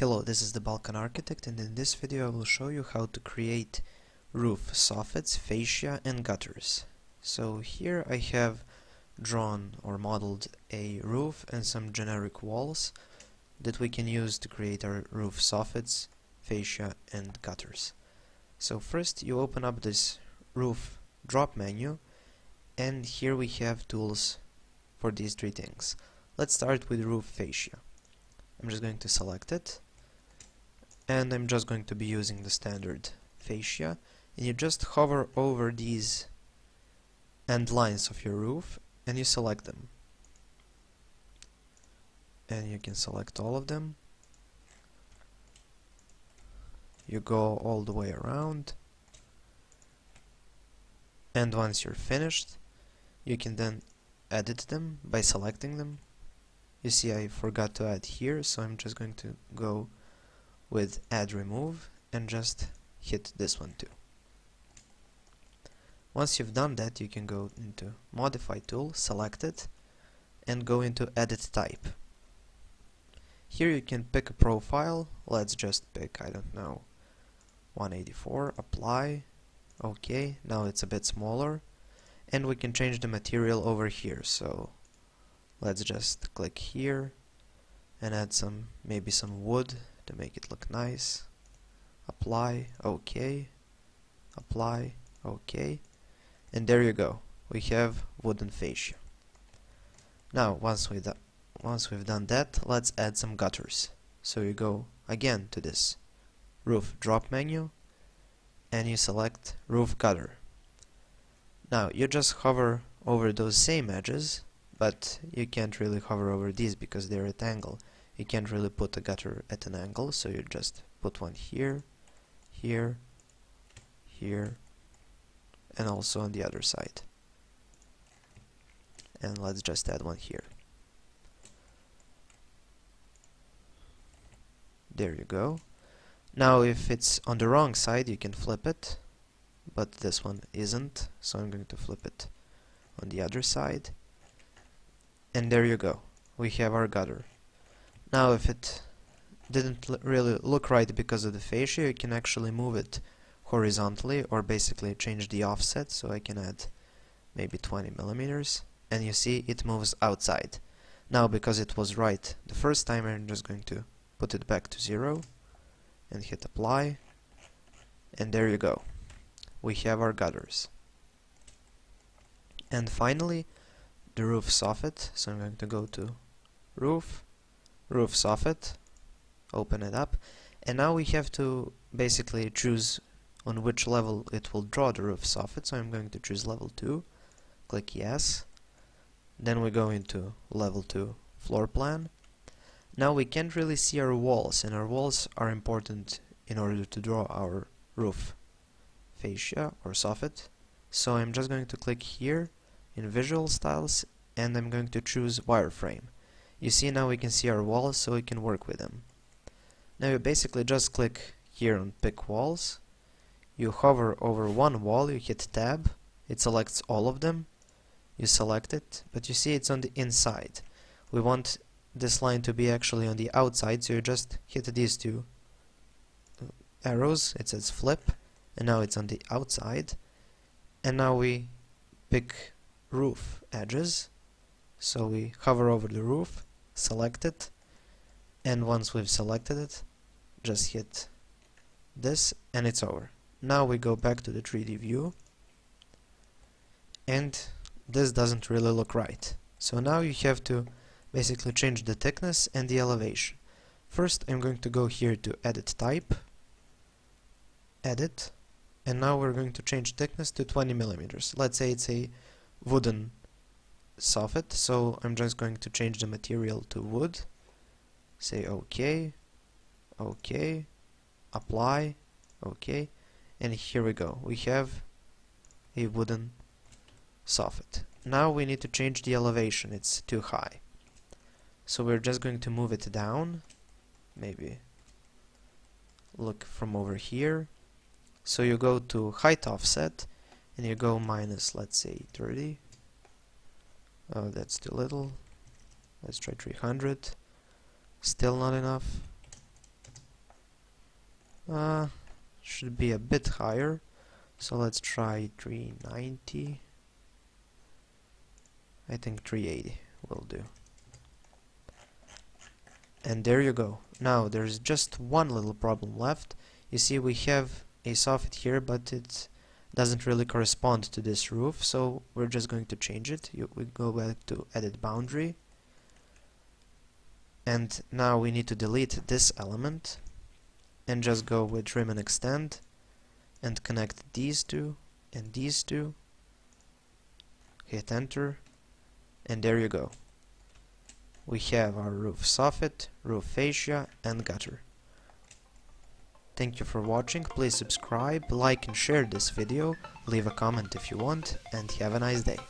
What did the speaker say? Hello, this is the Balkan Architect, and in this video I will show you how to create roof soffits, fascia and gutters. So here I have drawn or modeled a roof and some generic walls that we can use to create our roof soffits, fascia and gutters. So first you open up this roof drop menu, and here we have tools for these three things. Let's start with roof fascia. I'm just going to select it. And I'm just going to be using the standard fascia, and you just hover over these end lines of your roof and you select them, and you can select all of them. You go all the way around, and once you're finished you can then edit them by selecting them. You see, I forgot to add here, so I'm just going to go with add remove and just hit this one too. Once you've done that, you can go into modify tool, select it and go into edit type. Here you can pick a profile. Let's just pick, I don't know, 184, apply, okay, now it's a bit smaller, and we can change the material over here. So let's just click here and add some, maybe some wood to make it look nice. Apply, okay, apply, okay, and there you go, we have wooden fascia. Now once we've done that, let's add some gutters. So you go again to this roof drop menu and you select roof gutter. Now you just hover over those same edges, but you can't really hover over these because they're at angle. You can't really put a gutter at an angle, so you just put one here, here, here, and also on the other side. And let's just add one here. There you go. Now if it's on the wrong side you can flip it, but this one isn't, so I'm going to flip it on the other side. And there you go, we have our gutter. Now if it didn't really look right because of the fascia, you can actually move it horizontally, or basically change the offset, so I can add maybe 20 millimeters, and you see it moves outside. Now because it was right the first time, I'm just going to put it back to 0 and hit apply, and there you go, we have our gutters. And finally the roof soffit, so I'm going to go to roof, roof soffit, open it up, and now we have to basically choose on which level it will draw the roof soffit. So I'm going to choose level 2, click yes, then we go into level 2 floor plan. Now we can't really see our walls, and our walls are important in order to draw our roof fascia or soffit, so I'm just going to click here in visual styles and I'm going to choose wireframe. You see, now we can see our walls, so we can work with them. Now you basically just click here on pick walls, you hover over one wall, you hit tab, it selects all of them, you select it, but you see it's on the inside. We want this line to be actually on the outside, so you just hit these two arrows, it says flip, and now it's on the outside. And now we pick roof edges, so we hover over the roof, select it, and once we've selected it just hit this and it's over. Now we go back to the 3D view, and this doesn't really look right, so now you have to basically change the thickness and the elevation. First I'm going to go here to edit type, edit, and now we're going to change thickness to 20 millimeters. Let's say it's a wooden soffit, so I'm just going to change the material to wood, say okay, okay, apply, okay, and here we go, we have a wooden soffit. Now we need to change the elevation, it's too high, so we're just going to move it down, maybe look from over here. So you go to height offset and you go minus, let's say 30, oh that's too little, let's try 300, still not enough, Should be a bit higher, so let's try 390. I think 380 will do. And there you go. Now there's just one little problem left. You see, we have a soffit here, but it doesn't really correspond to this roof, so we're just going to change it. We go back to edit boundary, and now we need to delete this element and just go with trim and extend and connect these two and these two. Hit enter, and there you go. We have our roof soffit, roof fascia, and gutter. Thank you for watching. Please subscribe, like and share this video, leave a comment if you want, and have a nice day.